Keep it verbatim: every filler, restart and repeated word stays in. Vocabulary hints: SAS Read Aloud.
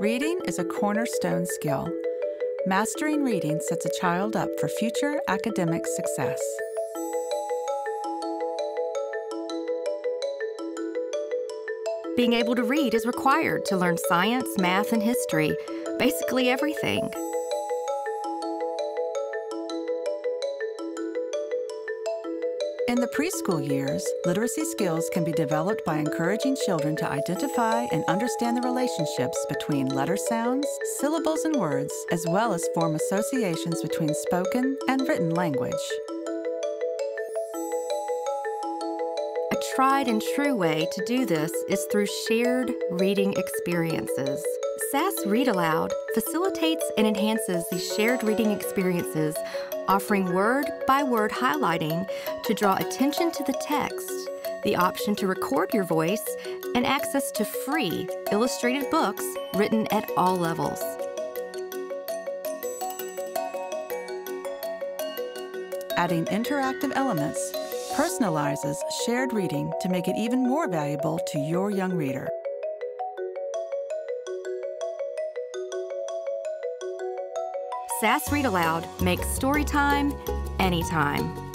Reading is a cornerstone skill. Mastering reading sets a child up for future academic success. Being able to read is required to learn science, math, and history, basically everything. In the preschool years, literacy skills can be developed by encouraging children to identify and understand the relationships between letter sounds, syllables, and words, as well as form associations between spoken and written language. A tried and true way to do this is through shared reading experiences. S A S Read Aloud facilitates and enhances these shared reading experiences, offering word-by-word highlighting to draw attention to the text, the option to record your voice, and access to free illustrated books written at all levels. Adding interactive elements personalizes shared reading to make it even more valuable to your young reader. S A S Read Aloud makes storytime anytime.